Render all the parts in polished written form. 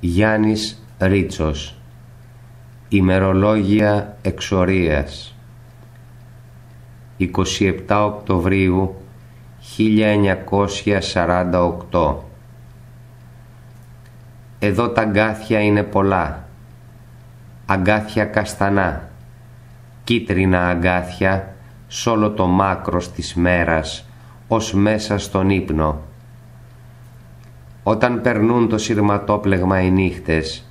Γιάννης Ρίτσος. Ημερολόγια εξορίας 27 Οκτωβρίου 1948. Εδώ τα αγκάθια είναι πολλά, αγκάθια καστανά, κίτρινα αγκάθια σ' όλο το μάκρος της μέρας, ως μέσα στον ύπνο. Όταν περνούν το συρματόπλεγμα οι νύχτες,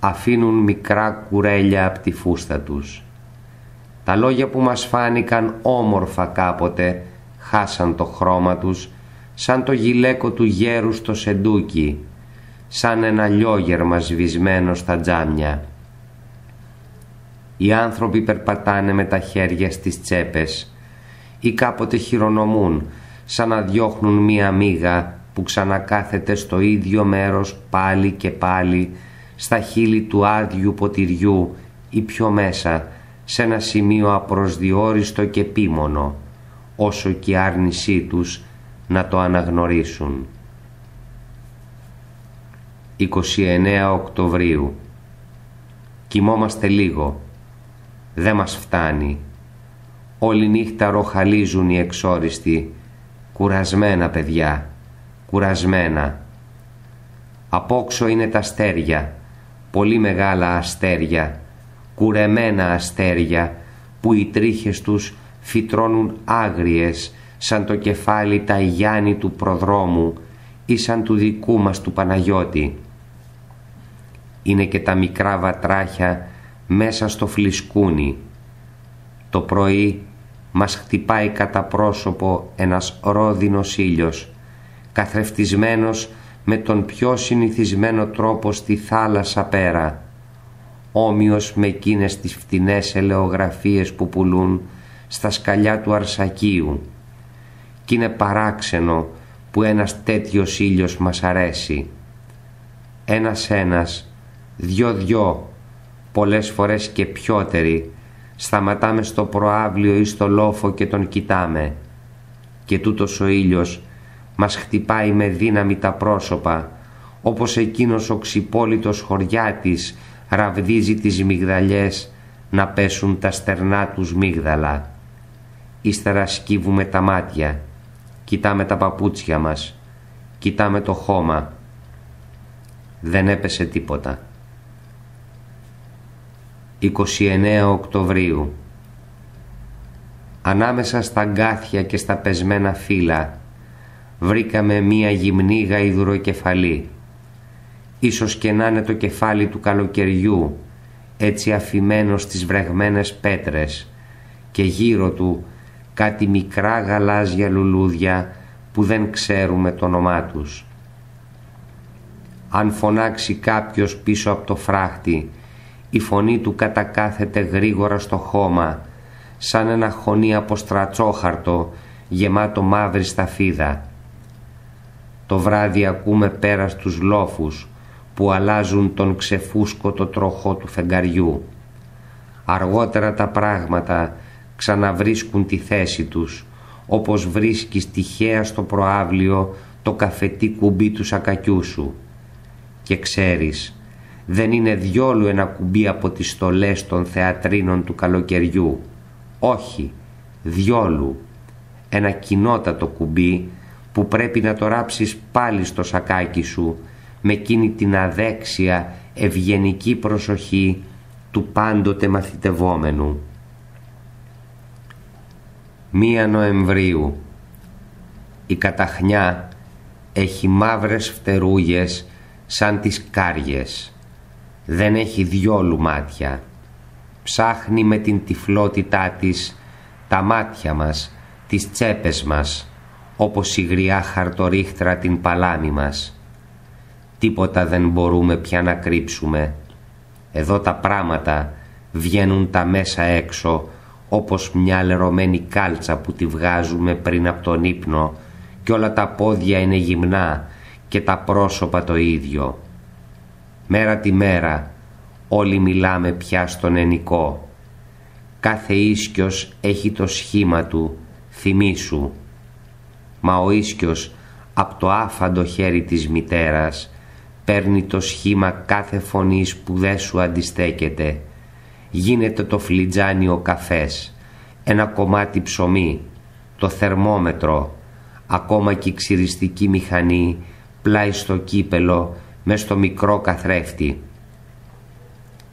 αφήνουν μικρά κουρέλια απ' τη φούστα τους. Τα λόγια που μας φάνηκαν όμορφα κάποτε, χάσαν το χρώμα τους, σαν το γυλαίκο του γέρου στο Σεντούκι, σαν ένα λιόγερμα σβησμένο στα τζάμια. Οι άνθρωποι περπατάνε με τα χέρια στις τσέπες ή κάποτε χειρονομούν, σαν να διώχνουν μία μύγα που ξανακάθεται στο ίδιο μέρος πάλι και πάλι, στα χείλη του άδειου ποτηριού ή πιο μέσα, σε ένα σημείο απροσδιόριστο και επίμονο, όσο και η άρνησή τους να το αναγνωρίσουν. 29 Οκτωβρίου. Κοιμόμαστε λίγο. Δεν μας φτάνει. Όλη νύχτα ροχαλίζουν οι εξόριστοι, κουρασμένα παιδιά, κουρασμένα. Απόξω είναι τα αστέρια, πολύ μεγάλα αστέρια, κουρεμένα αστέρια, που οι τρίχες τους φυτρώνουν άγριες, σαν το κεφάλι τα γιάννη του προδρόμου ή σαν του δικού μας του Παναγιώτη. Είναι και τα μικρά βατράχια μέσα στο φλισκούνι. Το πρωί μας χτυπάει κατά πρόσωπο ένας ρόδινος ήλιος, καθρεφτισμένος με τον πιο συνηθισμένο τρόπο στη θάλασσα πέρα, όμοιος με εκείνες τις φτηνές ελαιογραφίες που πουλούν στα σκαλιά του Αρσακείου, κι είναι παράξενο που ένας τέτοιος ήλιος μας αρέσει. Ένας-ένας, δυο-δυο, πολλές φορές και πιότεροι, σταματάμε στο προάβλιο ή στο λόφο και τον κοιτάμε, και τούτος ο ήλιος μας χτυπάει με δύναμη τα πρόσωπα, όπως εκείνος ο ξυπόλυτος χωριάτης ραβδίζει τις μυγδαλιές να πέσουν τα στερνά τους μύγδαλα. Ύστερα σκύβουμε τα μάτια, κοιτάμε τα παπούτσια μας, κοιτάμε το χώμα. Δεν έπεσε τίποτα. 29 Οκτωβρίου. Ανάμεσα στα αγκάθια και στα πεσμένα φύλλα βρήκαμε μία γυμνή γαϊδουροκεφαλή. Ίσως και να είναι το κεφάλι του καλοκαιριού, έτσι αφημένο στις βρεγμένες πέτρες, και γύρω του κάτι μικρά γαλάζια λουλούδια που δεν ξέρουμε το όνομά τους. Αν φωνάξει κάποιος πίσω από το φράχτη, η φωνή του κατακάθεται γρήγορα στο χώμα, σαν ένα χωνί από στρατσόχαρτο γεμάτο μαύρη σταφίδα. Το βράδυ ακούμε πέρα στους λόφους που αλλάζουν τον ξεφούσκωτο τροχό του φεγγαριού. Αργότερα τα πράγματα ξαναβρίσκουν τη θέση τους, όπως βρίσκεις τυχαία στο προάβλιο το καφετή κουμπί του σακακιού σου. Και ξέρεις, δεν είναι διόλου ένα κουμπί από τις στολές των θεατρίνων του καλοκαιριού. Όχι, διόλου. Ένα κοινότατο κουμπί που πρέπει να το ράψεις πάλι στο σακάκι σου με εκείνη την αδέξια ευγενική προσοχή του πάντοτε μαθητευόμενου. 1 Νοεμβρίου. Η καταχνιά έχει μαύρες φτερούγες σαν τις κάριες. Δεν έχει διόλου μάτια. Ψάχνει με την τυφλότητά της τα μάτια μας, τις τσέπες μας, όπως η γριά χαρτορίχτρα την παλάμη μας. Τίποτα δεν μπορούμε πια να κρύψουμε. Εδώ τα πράγματα βγαίνουν τα μέσα έξω, όπως μια λερωμένη κάλτσα που τη βγάζουμε πριν από τον ύπνο, και όλα τα πόδια είναι γυμνά και τα πρόσωπα το ίδιο. Μέρα τη μέρα όλοι μιλάμε πια στον ενικό. Κάθε ίσκιος έχει το σχήμα του, θυμήσου. Μα ο ίσκιος από το άφαντο χέρι της μητέρας παίρνει το σχήμα κάθε φωνής που δε σου αντιστέκεται. Γίνεται το φλιτζάνι ο καφές, ένα κομμάτι ψωμί, το θερμόμετρο, ακόμα και η ξυριστική μηχανή πλάι στο κύπελο μες στο μικρό καθρέφτη.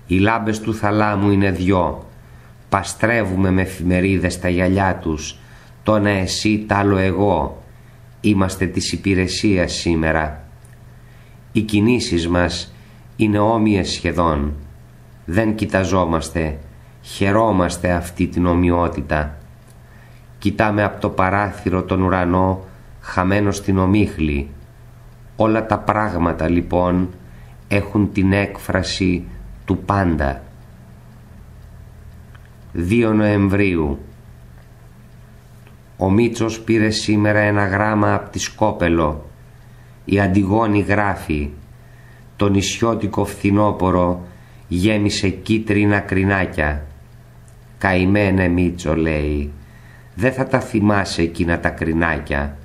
Οι λάμπες του θαλάμου είναι δυο, παστρεύουμε με εφημερίδες τα γυαλιά τους, το ένα εσύ, τ' άλλο εγώ, είμαστε της υπηρεσίας σήμερα. Οι κινήσεις μας είναι όμοιες σχεδόν, δεν κοιταζόμαστε, χαιρόμαστε αυτή την ομοιότητα. Κοιτάμε από το παράθυρο τον ουρανό χαμένο στην ομίχλη. Όλα τα πράγματα λοιπόν έχουν την έκφραση του πάντα. 2 Νοεμβρίου. Ο Μίτσος πήρε σήμερα ένα γράμμα από τη Σκόπελο. Η Αντιγόνη γράφει. Το νησιώτικο φθινόπορο γέμισε κίτρινα κρινάκια. Καημένε Μίτσο, λέει. Δεν θα τα θυμάσαι εκείνα τα κρινάκια.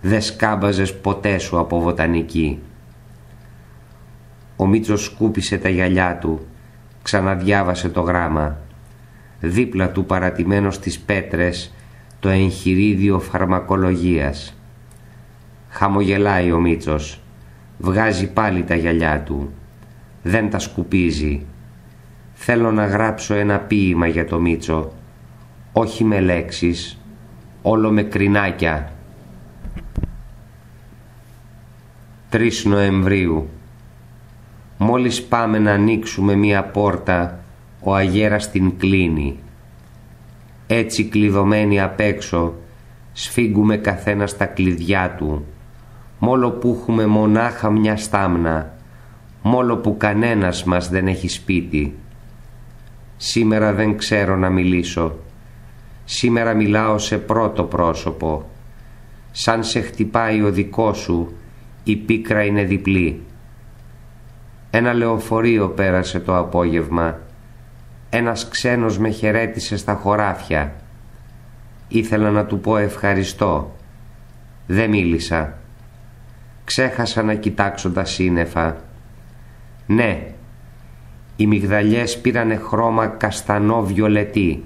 Δε σκάμπαζες ποτέ σου από βοτανική. Ο Μίτσος σκούπισε τα γυαλιά του. Ξαναδιάβασε το γράμμα. Δίπλα του, παρατημένο στις πέτρες, το εγχειρίδιο φαρμακολογίας. Χαμογελάει ο Μίτσος. Βγάζει πάλι τα γυαλιά του. Δεν τα σκουπίζει. Θέλω να γράψω ένα ποίημα για το Μίτσο. Όχι με λέξεις, όλο με κρινάκια. 3 Νοεμβρίου. Μόλις πάμε να ανοίξουμε μία πόρτα, ο αγέρας την κλείνει. Έτσι κλειδωμένοι απ' έξω, σφίγγουμε καθένας τα κλειδιά του, μόλο που έχουμε μονάχα μια στάμνα, μόλο που κανένας μας δεν έχει σπίτι. Σήμερα δεν ξέρω να μιλήσω. Σήμερα μιλάω σε πρώτο πρόσωπο. Σαν σε χτυπάει ο δικό σου, η πίκρα είναι διπλή. Ένα λεωφορείο πέρασε το απόγευμα. Ένας ξένος με χαιρέτησε στα χωράφια. Ήθελα να του πω ευχαριστώ. Δεν μίλησα. Ξέχασα να κοιτάξω τα σύννεφα. Ναι, οι μυγδαλιές πήρανε χρώμα καστανό βιολετή.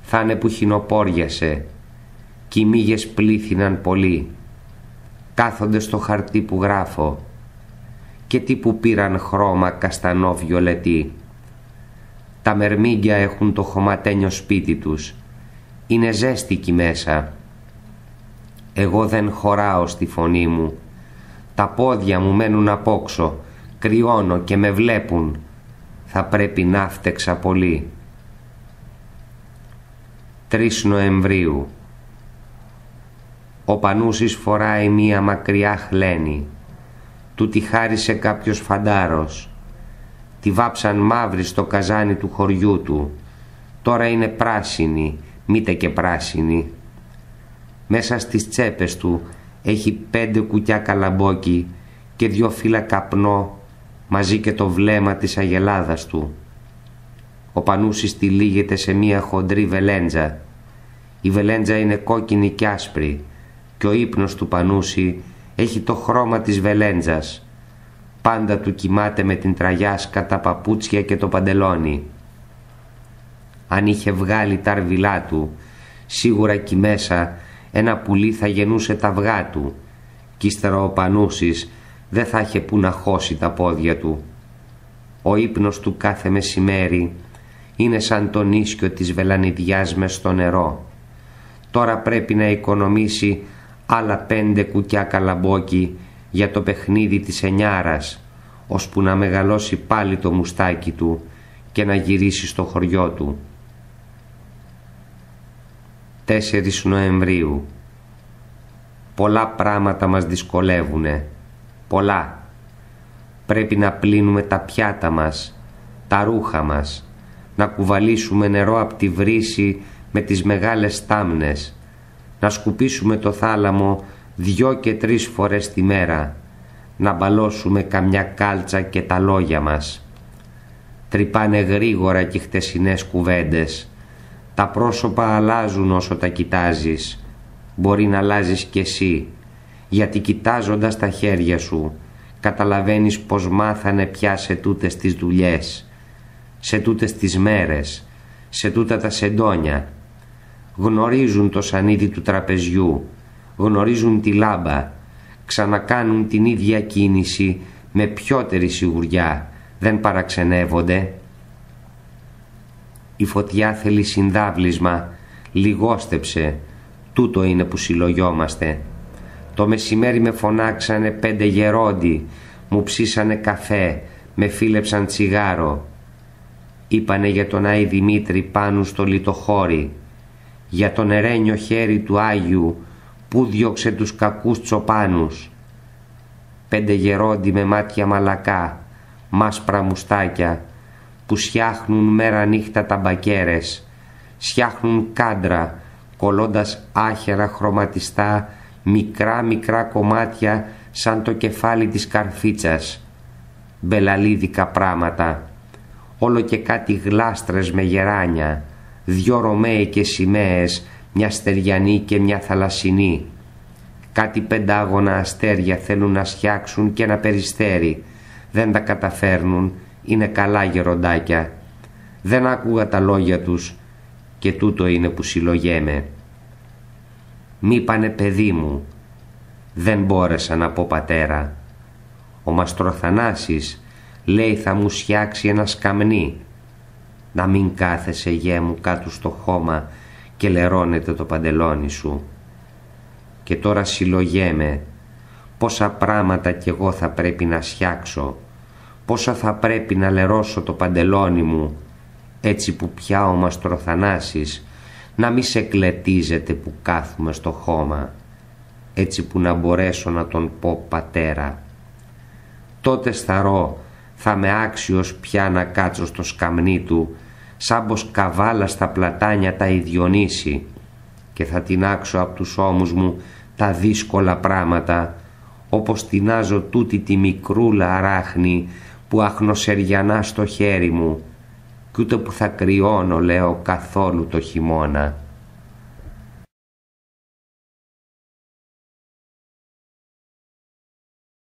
Θα είναι που χινοπόριασε. Κι οι μύγες πλήθυναν πολύ. Κάθονται στο χαρτί που γράφω. Και τι που πήραν χρώμα καστανό βιολετή. Τα μερμήγκια έχουν το χωματένιο σπίτι τους. Είναι ζέστικοι μέσα. Εγώ δεν χωράω στη φωνή μου. Τα πόδια μου μένουν απόξω. Κρυώνω και με βλέπουν. Θα πρέπει να φταίξα πολύ. 3 Νοεμβρίου. Ο Πανούσης φοράει μία μακριά χλένη. Του τη χάρισε κάποιος φαντάρος. Τη βάψαν μαύρη στο καζάνι του χωριού του. Τώρα είναι πράσινη, μήτε και πράσινη. Μέσα στις τσέπες του έχει 5 κουκιά καλαμπόκι και 2 φύλλα καπνό, μαζί και το βλέμμα της αγελάδας του. Ο Πανούσης τυλίγεται σε μία χοντρή βελέντζα. Η βελέντζα είναι κόκκινη και άσπρη και ο ύπνος του Πανούση έχει το χρώμα της βελέντζας. Πάντα του κοιμάται με την τραγιάσκα, τα παπούτσια και το παντελόνι. Αν είχε βγάλει τα αρβιλά του, σίγουρα εκεί μέσα ένα πουλί θα γεννούσε τα αυγά του κι ύστερα ο Πανούσης δεν θα είχε που να χώσει τα πόδια του. Ο ύπνος του κάθε μεσημέρι είναι σαν το νίσκιο της βελανιδιάς μες στο νερό. Τώρα πρέπει να οικονομήσει άλλα 5 κουκιά καλαμπόκι για το παιχνίδι της ενιάρας, ώσπου να μεγαλώσει πάλι το μουστάκι του και να γυρίσει στο χωριό του. 4 Νοεμβρίου. Πολλά πράγματα μας δυσκολεύουνε. Πολλά. Πρέπει να πλύνουμε τα πιάτα μας, τα ρούχα μας, να κουβαλήσουμε νερό από τη βρύση με τις μεγάλες στάμνες, να σκουπίσουμε το θάλαμο 2 και 3 φορές τη μέρα, να μπαλώσουμε καμιά κάλτσα και τα λόγια μας. Τρυπάνε γρήγορα και χτεσινές κουβέντες. Τα πρόσωπα αλλάζουν όσο τα κοιτάζεις. Μπορεί να αλλάζεις κι εσύ, γιατί κοιτάζοντας τα χέρια σου καταλαβαίνεις πως μάθανε πια σε τούτες τις δουλειές, σε τούτες τις μέρες, σε τούτα τα σεντόνια. Γνωρίζουν το σανίδι του τραπεζιού, γνωρίζουν τη λάμπα, ξανακάνουν την ίδια κίνηση με πιότερη σιγουριά, δεν παραξενεύονται. Η φωτιά θέλει συνδάβλισμα, λιγόστεψε, τούτο είναι που συλλογιόμαστε. Το μεσημέρι με φωνάξανε 5 γερόντι, μου ψήσανε καφέ, με φίλεψαν τσιγάρο. Είπανε για τον Άη Δημήτρη πάνω στο Λιτοχώρι, για τον ερένιο χέρι του Άγιου που διώξε τους κακούς τσοπάνους. 5 γερόντι με μάτια μαλακά, μάσπρα μουστάκια, που σιάχνουν μέρα νύχτα ταμπακέρες, σιάχνουν κάντρα, κολλώντας άχερα χρωματιστά μικρά κομμάτια σαν το κεφάλι της καρφίτσας. Μπελαλίδικα πράματα, όλο και κάτι γλάστρες με γεράνια, 2 ρωμαίκες σημαίες, μια στεριανή και μια θαλασσινή. Κάτι 5 αστέρια θέλουν να σιάξουν και ένα περιστέρι, δεν τα καταφέρνουν, είναι καλά γεροντάκια. Δεν άκουγα τα λόγια τους και τούτο είναι που συλλογέμαι. Μη πάνε παιδί μου, δεν μπόρεσα να πω πατέρα. Ο Μαστροθανάσης λέει θα μου σιάξει ένα σκαμνί. Να μην κάθεσαι γέ μου κάτω στο χώμα και λερώνεται το παντελόνι σου. Και τώρα συλλογέμαι πόσα πράματα κι εγώ θα πρέπει να σιάξω, πόσα θα πρέπει να λερώσω το παντελόνι μου, έτσι που πια ο Μαστροθανάσης να μη σε κλετίζεται που κάθουμε στο χώμα, έτσι που να μπορέσω να τον πω πατέρα. Τότε σταρώ, θα με άξιος πια να κάτσω στο σκαμνί του, σαν πως καβάλα στα πλατάνια τα ιδιονύσει, και θα τινάξω απ' τους ώμους μου τα δύσκολα πράματα, όπως τινάζω τούτη τη μικρούλα αράχνη που αχνοσεριανά στο χέρι μου, κι ούτε που θα κρυώνω λέω καθόλου το χειμώνα.